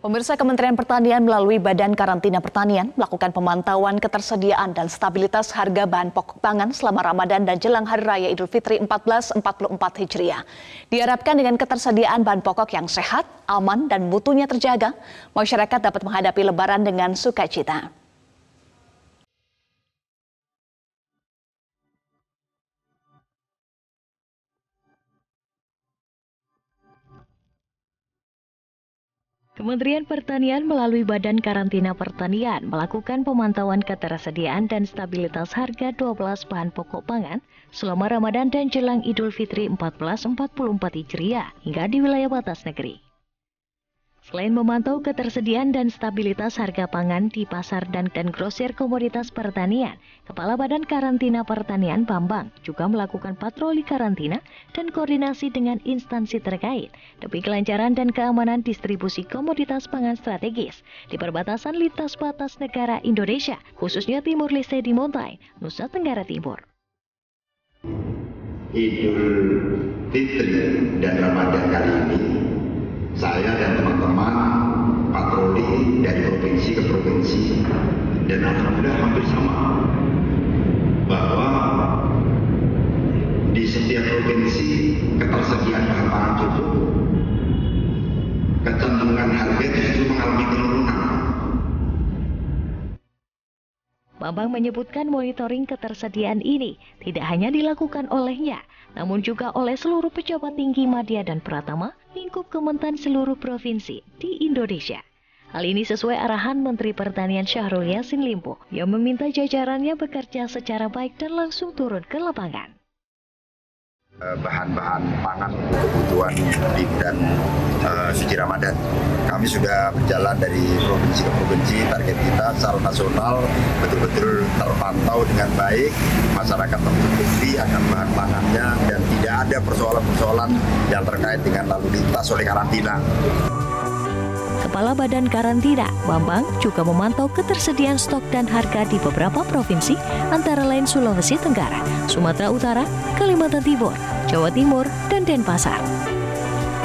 Pemirsa, Kementerian Pertanian melalui Badan Karantina Pertanian melakukan pemantauan ketersediaan dan stabilitas harga bahan pokok pangan selama Ramadan dan jelang Hari Raya Idul Fitri 1444 Hijriah. Diharapkan dengan ketersediaan bahan pokok yang sehat, aman, dan mutunya terjaga, masyarakat dapat menghadapi Lebaran dengan sukacita. Kementerian Pertanian melalui Badan Karantina Pertanian melakukan pemantauan ketersediaan dan stabilitas harga 12 bahan pokok pangan selama Ramadan dan jelang Idul Fitri 1444 Hijriah hingga di wilayah batas negeri. Selain memantau ketersediaan dan stabilitas harga pangan di pasar dan grosir komoditas pertanian, Kepala Badan Karantina Pertanian Bambang juga melakukan patroli karantina dan koordinasi dengan instansi terkait demi kelancaran dan keamanan distribusi komoditas pangan strategis di perbatasan lintas batas negara Indonesia, khususnya Timur Leste di Montai, Nusa Tenggara Timur. Idul Fitri dan Ramadan kali ini saya dan teman-teman patroli dari provinsi ke provinsi, dan alhamdulillah hampir sama bahwa di setiap provinsi ketersediaan bahan pangan cukup, kecenderungan harga justru mengalami penurunan. Bambang menyebutkan monitoring ketersediaan ini tidak hanya dilakukan olehnya, namun juga oleh seluruh pejabat tinggi Madya dan Pratama lingkup Kementan seluruh provinsi di Indonesia. Hal ini sesuai arahan Menteri Pertanian Syahrul Yasin Limpo yang meminta jajarannya bekerja secara baik dan langsung turun ke lapangan. Bahan-bahan pangan untuk kebutuhan mudik dan suci Ramadan. Kami sudah berjalan dari provinsi ke provinsi, target kita secara nasional betul-betul terpantau dengan baik, masyarakat tercukupi akan bahan pangannya dan tidak ada persoalan-persoalan yang terkait dengan lalu lintas oleh karantina. Kepala Badan Karantina, Bambang, juga memantau ketersediaan stok dan harga di beberapa provinsi, antara lain Sulawesi Tenggara, Sumatera Utara, Kalimantan Timur, Jawa Timur, dan Denpasar.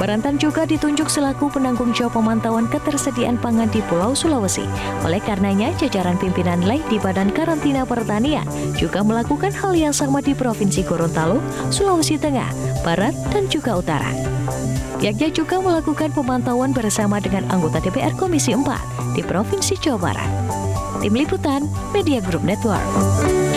Barantan juga ditunjuk selaku penanggung jawab pemantauan ketersediaan pangan di Pulau Sulawesi. Oleh karenanya, jajaran pimpinan lain di Badan Karantina Pertanian juga melakukan hal yang sama di Provinsi Gorontalo, Sulawesi Tengah, Barat, dan juga Utara. Pihaknya juga melakukan pemantauan bersama dengan anggota DPR Komisi 4 di Provinsi Jawa Barat. Tim Liputan, Media Group Network.